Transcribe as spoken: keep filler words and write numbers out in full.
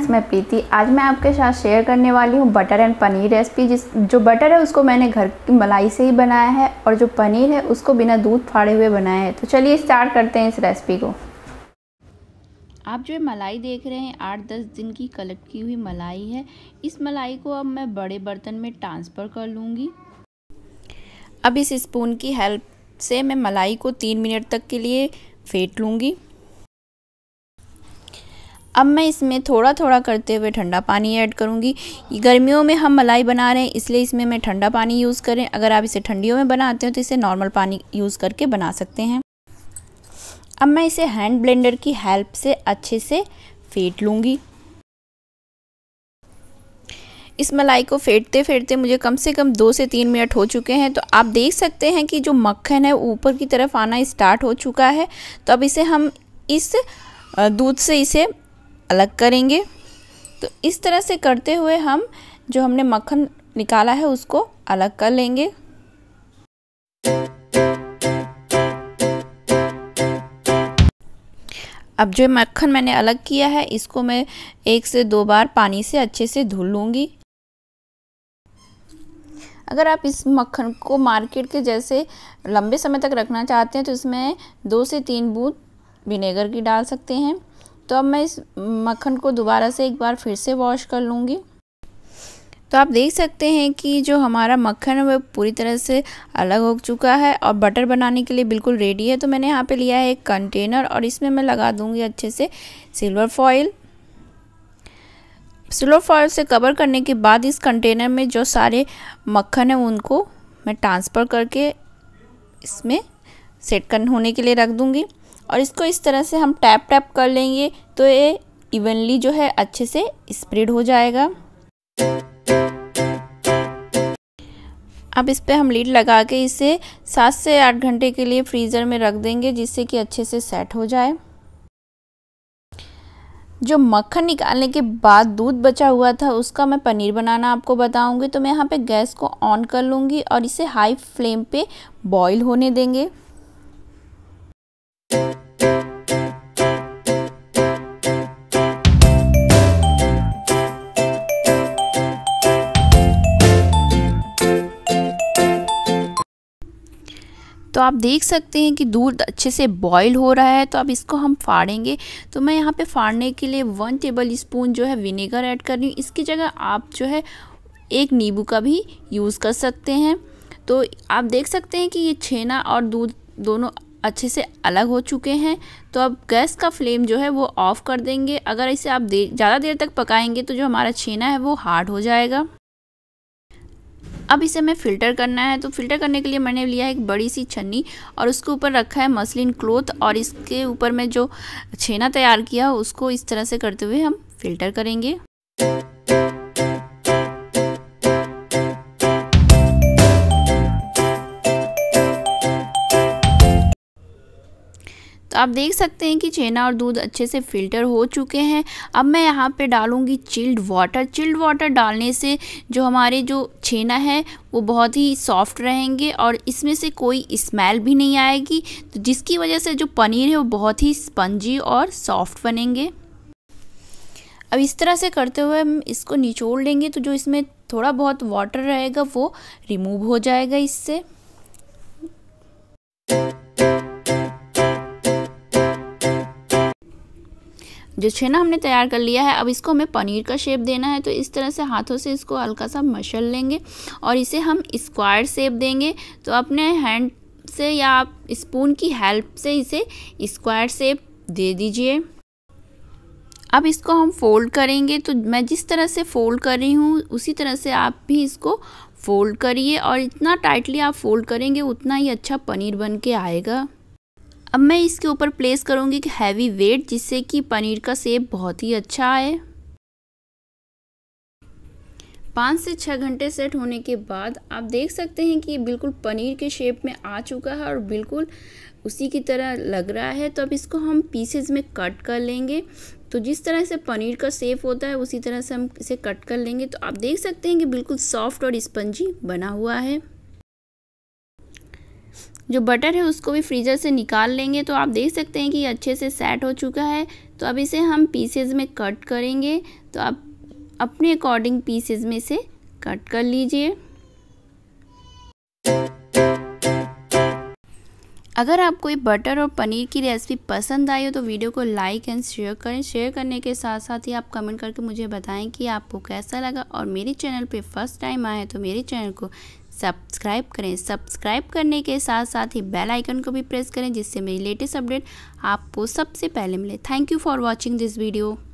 Friends, मैं प्रीति। आज मैं आपके साथ शेयर करने वाली हूँ बटर एंड पनीर रेसिपी। जिस जो बटर है उसको मैंने घर की मलाई से ही बनाया है और जो पनीर है उसको बिना दूध फाड़े हुए बनाया है। तो चलिए स्टार्ट करते हैं इस रेसिपी को। आप जो मलाई देख रहे हैं आठ दस दिन की कलेक्ट की हुई मलाई है। इस मलाई को अब मैं बड़े बर्तन में ट्रांसफ़र कर लूँगी। अब इस स्पून की हेल्प से मैं मलाई को तीन मिनट तक के लिए फेंट लूँगी। अब मैं इसमें थोड़ा थोड़ा करते हुए ठंडा पानी ऐड करूँगी। गर्मियों में हम मलाई बना रहे हैं इसलिए इसमें मैं ठंडा पानी यूज़ करें। अगर आप इसे ठंडियों में बनाते हो तो इसे नॉर्मल पानी यूज़ करके बना सकते हैं। अब मैं इसे हैंड ब्लेंडर की हेल्प से अच्छे से फेंट लूँगी। इस मलाई को फेंटते फेंटते मुझे कम से कम दो से तीन मिनट हो चुके हैं। तो आप देख सकते हैं कि जो मक्खन है ऊपर की तरफ आना स्टार्ट हो चुका है। तो अब इसे हम इस दूध से इसे अलग करेंगे। तो इस तरह से करते हुए हम जो हमने मक्खन निकाला है उसको अलग कर लेंगे। अब जो मक्खन मैंने अलग किया है इसको मैं एक से दो बार पानी से अच्छे से धुल लूँगी। अगर आप इस मक्खन को मार्केट के जैसे लंबे समय तक रखना चाहते हैं तो इसमें दो से तीन बूंद विनेगर की डाल सकते हैं। तो अब मैं इस मक्खन को दोबारा से एक बार फिर से वॉश कर लूँगी। तो आप देख सकते हैं कि जो हमारा मक्खन है वह पूरी तरह से अलग हो चुका है और बटर बनाने के लिए बिल्कुल रेडी है। तो मैंने यहाँ पे लिया है एक कंटेनर और इसमें मैं लगा दूँगी अच्छे से सिल्वर फॉइल। सिल्वर फॉइल से कवर करने के बाद इस कंटेनर में जो सारे मक्खन है उनको मैं ट्रांसफ़र करके इसमें सेट कर होने के लिए रख दूँगी और इसको इस तरह से हम टैप टैप कर लेंगे तो ये इवनली जो है अच्छे से स्प्रेड हो जाएगा। अब इस पर हम लीड लगा के इसे सात से आठ घंटे के लिए फ्रीज़र में रख देंगे जिससे कि अच्छे से सेट हो जाए। जो मक्खन निकालने के बाद दूध बचा हुआ था उसका मैं पनीर बनाना आपको बताऊंगी। तो मैं यहाँ पे गैस को ऑन कर लूँगी और इसे हाई फ्लेम पे बॉईल होने देंगे। तो आप देख सकते हैं कि दूध अच्छे से बॉईल हो रहा है। तो अब इसको हम फाड़ेंगे। तो मैं यहाँ पे फाड़ने के लिए वन टेबल स्पून जो है विनेगर ऐड कर रही हूँ। इसकी जगह आप जो है एक नींबू का भी यूज़ कर सकते हैं। तो आप देख सकते हैं कि ये छेना और दूध दोनों अच्छे से अलग हो चुके हैं। तो अब गैस का फ्लेम जो है वो ऑफ़ कर देंगे। अगर इसे आप देर ज़्यादा देर तक पकाएंगे तो जो हमारा छेना है वो हार्ड हो जाएगा। अब इसे मैं फ़िल्टर करना है। तो फ़िल्टर करने के लिए मैंने लिया है एक बड़ी सी छन्नी और उसके ऊपर रखा है मसलिन क्लॉथ और इसके ऊपर मैं जो छेना तैयार किया है उसको इस तरह से करते हुए हम फ़िल्टर करेंगे। तो आप देख सकते हैं कि छेना और दूध अच्छे से फ़िल्टर हो चुके हैं। अब मैं यहाँ पे डालूँगी चिल्ड वाटर। चिल्ड वाटर डालने से जो हमारे जो छेना है वो बहुत ही सॉफ्ट रहेंगे और इसमें से कोई स्मेल भी नहीं आएगी। तो जिसकी वजह से जो पनीर है वो बहुत ही स्पंजी और सॉफ्ट बनेंगे। अब इस तरह से करते हुए हम इसको निचोड़ लेंगे तो जो इसमें थोड़ा बहुत वाटर रहेगा वो रिमूव हो जाएगा इससे। जो छेना हमने तैयार कर लिया है अब इसको हमें पनीर का शेप देना है। तो इस तरह से हाथों से इसको हल्का सा मसल लेंगे और इसे हम स्क्वायर शेप देंगे। तो अपने हैंड से या आप स्पून की हेल्प से इसे स्क्वायर शेप दे दीजिए। अब इसको हम फोल्ड करेंगे। तो मैं जिस तरह से फ़ोल्ड कर रही हूँ उसी तरह से आप भी इसको फ़ोल्ड करिए और जितना टाइटली आप फ़ोल्ड करेंगे उतना ही अच्छा पनीर बन के आएगा। अब मैं इसके ऊपर प्लेस करूंगी एक हैवी वेट जिससे कि पनीर का शेप बहुत ही अच्छा आए। पाँच से छः घंटे सेट होने के बाद आप देख सकते हैं कि ये बिल्कुल पनीर के शेप में आ चुका है और बिल्कुल उसी की तरह लग रहा है। तो अब इसको हम पीसेज में कट कर लेंगे। तो जिस तरह से पनीर का शेप होता है उसी तरह से हम इसे कट कर लेंगे। तो आप देख सकते हैं कि बिल्कुल सॉफ्ट और स्पंजी बना हुआ है। जो बटर है उसको भी फ्रीज़र से निकाल लेंगे। तो आप देख सकते हैं कि ये अच्छे से सेट हो चुका है। तो अब इसे हम पीसेज में कट करेंगे, तो आप अपने अकॉर्डिंग पीसेज में से कट कर लीजिए। अगर आपको ये बटर और पनीर की रेसिपी पसंद आई हो तो वीडियो को लाइक एंड शेयर करें। शेयर करने के साथ साथ ही आप कमेंट करके मुझे बताएं कि आपको कैसा लगा, और मेरे चैनल पे फर्स्ट टाइम आए तो मेरे चैनल को सब्सक्राइब करें। सब्सक्राइब करने के साथ साथ ही बेल आइकन को भी प्रेस करें जिससे मेरी लेटेस्ट अपडेट आपको सबसे पहले मिले। Thank you for watching this video.